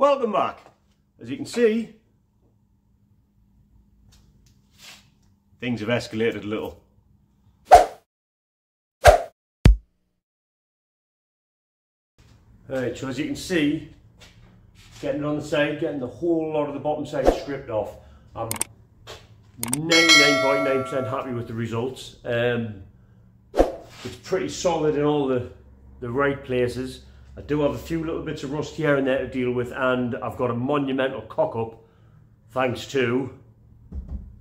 Welcome back. As you can see, things have escalated a little. Alright, so as you can see, getting on the side, getting the whole lot of the bottom side stripped off. I'm 99.9% happy with the results. It's pretty solid in all the right places. I do have a few little bits of rust here and there to deal with, and I've got a monumental cock-up, thanks to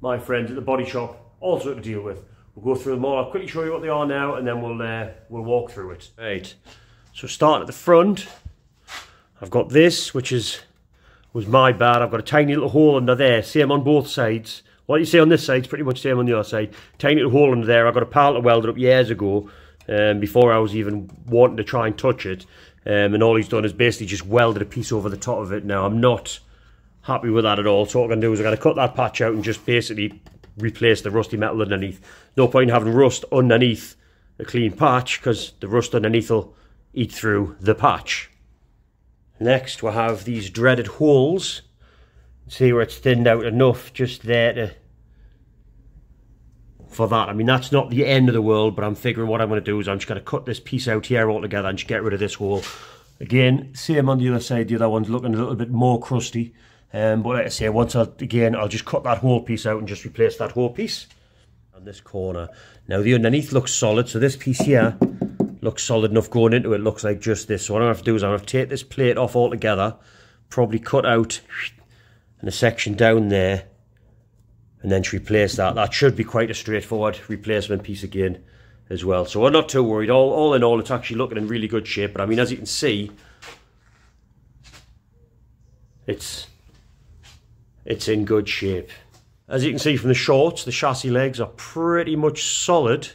my friends at the body shop, also to deal with. We'll go through them all. I'll quickly show you what they are now, and then we'll walk through it. Right. So starting at the front, I've got this, which was my bad. I've got a tiny little hole under there, same on both sides. What you see on this side is pretty much the same on the other side. Tiny little hole under there. I got a pallet welded up years ago, before I was even wanting to try and touch it. And all he's done is basically just welded a piece over the top of it. Now, I'm not happy with that at all. So what I'm going to do is I'm going to cut that patch out and just basically replace the rusty metal underneath. No point in having rust underneath a clean patch, because the rust underneath will eat through the patch. Next, we'll have these dreaded holes. See where it's thinned out enough just there for that. I mean, that's not the end of the world, but I'm figuring what I'm going to do is I'm just going to cut this piece out here altogether and just get rid of this hole. Again, same on the other side. The other one's looking a little bit more crusty. But like I say, once I'll just cut that whole piece out and just replace that whole piece. And this corner. Now, the underneath looks solid, so this piece here looks solid enough going into it. Looks like just this. So what I'm going to have to do is I'm going to take this plate off altogether, probably cut out and a section down there, and then to replace that. That should be quite a straightforward replacement piece again as well. So I'm not too worried. All in all, it's actually looking in really good shape. But I mean, as you can see, it's in good shape. As you can see from the shorts, the chassis legs are pretty much solid,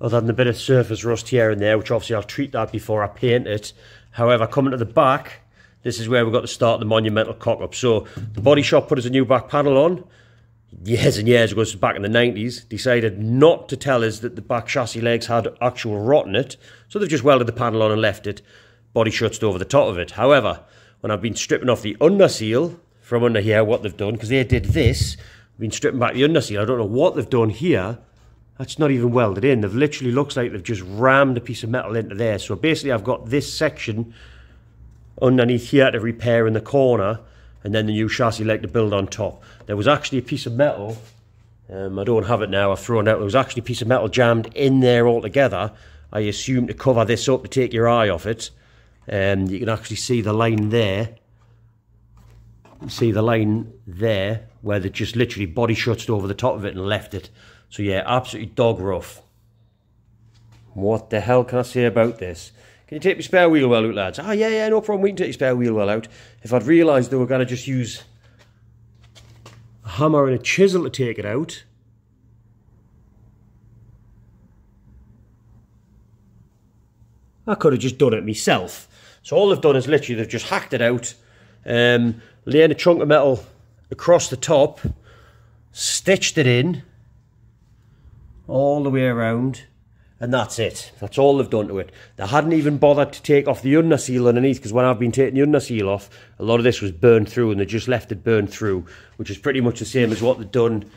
other than the bit of surface rust here and there, which obviously I'll treat that before I paint it. However, coming to the back, this is where we've got to start the monumental cock-up. So the body shop put us a new back panel on years and years ago, this was back in the 90s, decided not to tell us that the back chassis legs had actual rot in it, so they've just welded the panel on and left it body shuts over the top of it. However, when I've been stripping off the under seal from under here, what they've done, because they did this, I've been stripping back the under seal, I don't know what they've done here, that's not even welded in. They've literally, looks like they've just rammed a piece of metal into there. So basically I've got this section underneath here to repair in the corner, and then the new chassis leg to build on top. There was actually a piece of metal, I don't have it now, I've thrown it out. There was actually a piece of metal jammed in there altogether, I assume to cover this up to take your eye off it. And you can actually see the line there, where they just literally body shutted over the top of it and left it. So yeah, absolutely dog rough. What the hell can I say about this? Can you take your spare wheel well out, lads? Ah, yeah, no problem, we can take your spare wheel well out. If I'd realised they were going to just use a hammer and a chisel to take it out, I could have just done it myself. So all they've done is literally they've just hacked it out, laying a chunk of metal across the top, stitched it in all the way around, and that's it. That's all they've done to it. They hadn't even bothered to take off the underseal underneath, because when I've been taking the underseal off, a lot of this was burned through, and they just left it burned through, which is pretty much the same as what they've done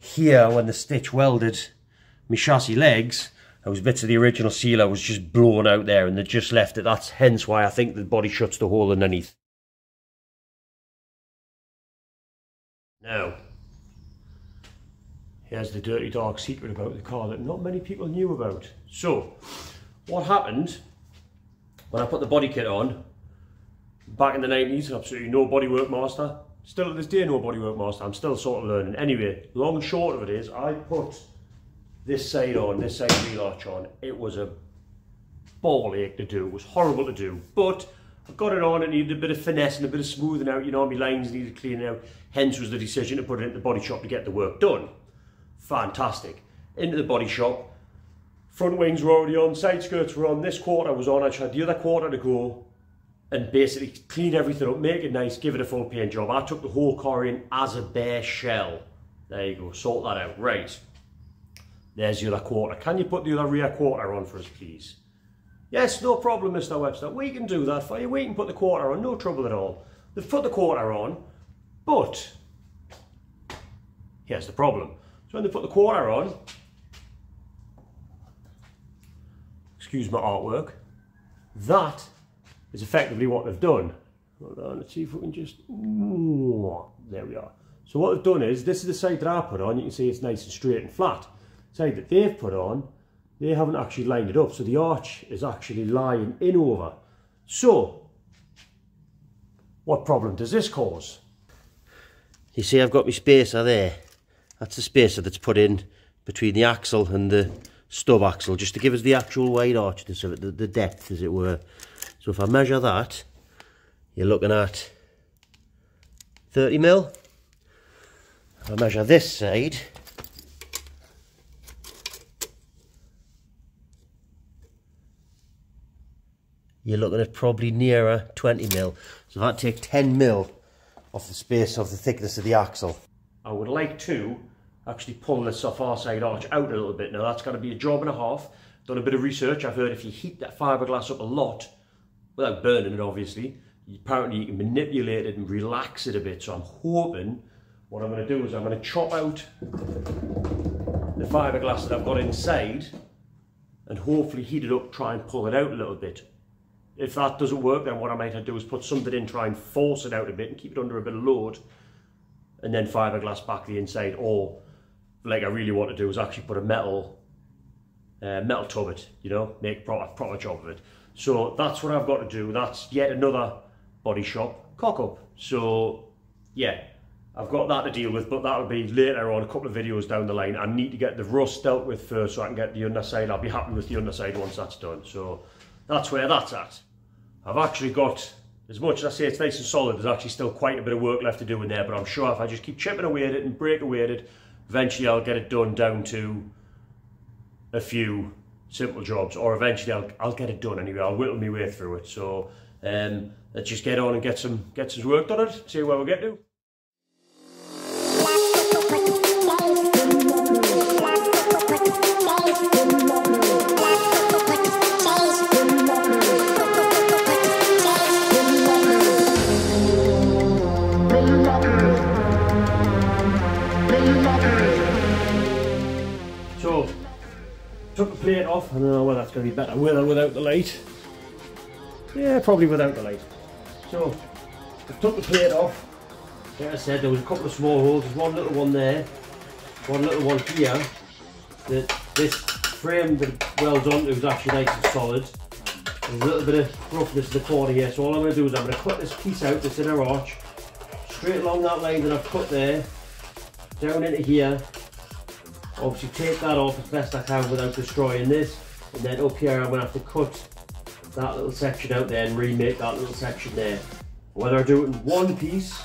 here when the stitch welded my chassis legs. Those bits of the original sealer was just blown out there, and they just left it. That's hence why I think the body shuts the hole underneath. Now, here's the dirty dark secret about the car that not many people knew about. So, what happened when I put the body kit on, back in the 90s, absolutely no bodywork master. Still to this day, no bodywork master. I'm still sort of learning. Anyway, long and short of it is, I put this side on, this side wheel arch on. It was a ball ache to do. It was horrible to do. But I got it on, it needed a bit of finesse and a bit of smoothing out. You know, my lines needed cleaning out. Hence was the decision to put it in the body shop to get the work done. Fantastic. Into the body shop, front wings were already on, side skirts were on, this quarter was on. I just had the other quarter to go and basically clean everything up, make it nice, give it a full paint job. I took the whole car in as a bare shell. There you go, sort that out. Right, there's the other quarter. Can you put the other rear quarter on for us, please? Yes, no problem, Mr. Webster. We can do that for you. We can put the quarter on, no trouble at all. They've put the quarter on, but here's the problem. So when they put the quarter on, excuse my artwork, that is effectively what they've done. Hold on, let's see if we can just, there we are. So what they've done is, this is the side that I put on, you can see it's nice and straight and flat. The side that they've put on, they haven't actually lined it up, so the arch is actually lying in over. So, what problem does this cause? You see, I've got my spacer there. That's the spacer that's put in between the axle and the stub axle, just to give us the actual wide arch, the depth, as it were. So if I measure that, you're looking at 30 mil. If I measure this side, you're looking at probably nearer 20 mil. So if I take 10 mil off the space of the thickness of the axle. I would like to actually pull this off our side arch out a little bit. Now that's going to be a job and a half. Done a bit of research. I've heard if you heat that fiberglass up a lot, without burning it obviously, apparently you can manipulate it and relax it a bit. So I'm hoping, what I'm going to do is I'm going to chop out the fiberglass that I've got inside and hopefully heat it up, try and pull it out a little bit. If that doesn't work, then what I might do is put something in, try and force it out a bit and keep it under a bit of load, and then fiberglass back the inside. Or, like I really want to do, is actually put a metal tub it, you know, make a proper job of it. So that's what I've got to do. That's yet another body shop cock up. So yeah, I've got that to deal with, but that'll be later on, a couple of videos down the line. I need to get the rust dealt with first so I can get the underside. I'll be happy with the underside once that's done. So that's where that's at. I've actually got, as much as I say it's nice and solid, there's actually still quite a bit of work left to do in there, but I'm sure if I just keep chipping away at it and break away at it, eventually I'll get it done down to a few simple jobs, or eventually I'll get it done anyway. I'll whittle my way through it. So let's just get on and get some work done on it, see where we get to. Took the plate off. I don't know whether that's going to be better with or without the light. Yeah, probably without the light. So, I took the plate off. Like I said, there was a couple of small holes. There's one little one there, one little one here. This frame that welds onto is actually nice and solid. There's a little bit of roughness in the corner here, so all I'm going to do is I'm going to cut this piece out, this inner arch, straight along that line that I've cut there, down into here. Obviously take that off as best I can without destroying this, and then up here I'm going to have to cut that little section out there and remake that little section there. Whether I do it in one piece,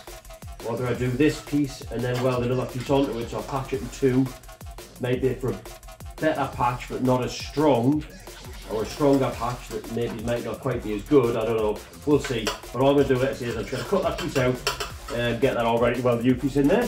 whether I do this piece and then weld another piece onto it, so I'll patch it in two, maybe for a better patch but not as strong, or a stronger patch that maybe might not quite be as good, I don't know, we'll see. But all I'm going to do is I'm just going to cut that piece out and get that all ready to weld the new piece in there.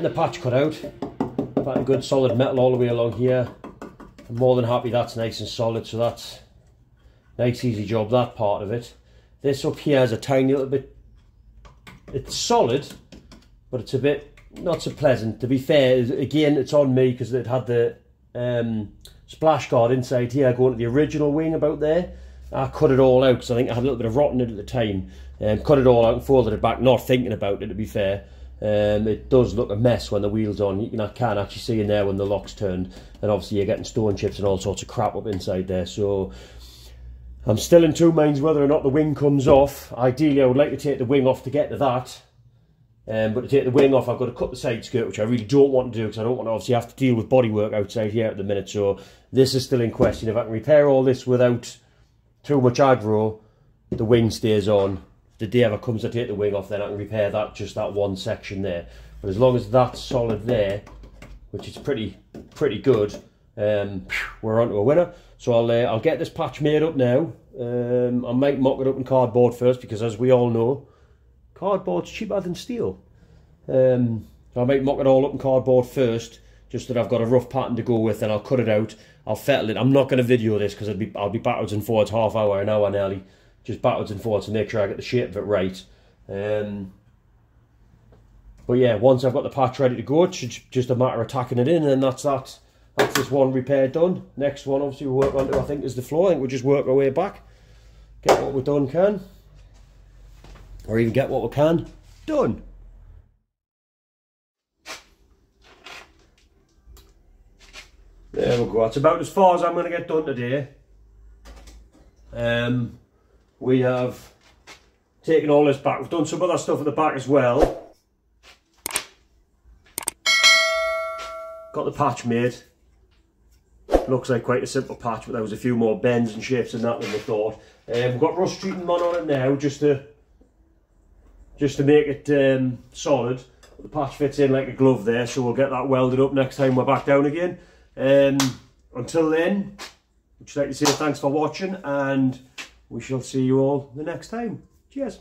getting the patch cut out, quite a good solid metal all the way along here. I'm more than happy that's nice and solid, so that's nice easy job, that part of it. This up here is a tiny little bit, it's solid, but it's a bit not so pleasant. To be fair, again, it's on me because it had the splash guard inside here going to the original wing about there. I cut it all out because I think I had a little bit of rot in it at the time, and cut it all out and folded it back, not thinking about it, to be fair. It does look a mess when the wheel's on. You know, I can actually see in there when the lock's turned, and obviously you're getting stone chips and all sorts of crap up inside there. So I'm still in two minds whether or not the wing comes off. Ideally I would like to take the wing off to get to that, but to take the wing off I've got to cut the side skirt, which I really don't want to do because I don't want to obviously have to deal with bodywork outside here at the minute. So this is still in question. If I can repair all this without too much aggro, the wing stays on. The day ever comes to take the wing off, then I can repair that, just that one section there. But as long as that's solid there, which is pretty good, we're on to a winner. So I'll get this patch made up now. I might mock it up in cardboard first, because as we all know, cardboard's cheaper than steel. I might mock it all up in cardboard first, just that I've got a rough pattern to go with, and I'll cut it out, I'll fettle it. I'm not going to video this because I'll be backwards and forwards half hour, an hour nearly, just backwards and forwards to make sure I get the shape of it right. But yeah, once I've got the patch ready to go, it's just a matter of tacking it in, and then that's that. That's this one repair done. Next one, obviously, we'll work on to, I think, is the floor. I think we'll just work our way back, get what we've done can, or even get what we can done. There we go. That's about as far as I'm going to get done today. We have taken all this back. We've done some other stuff at the back as well. Got the patch made. Looks like quite a simple patch, but there was a few more bends and shapes in that than we thought. We've got rust treating on it now, just to make it solid. The patch fits in like a glove there, so we'll get that welded up next time we're back down again. Until then, I'd just like to say thanks for watching, and we shall see you all the next time. Cheers.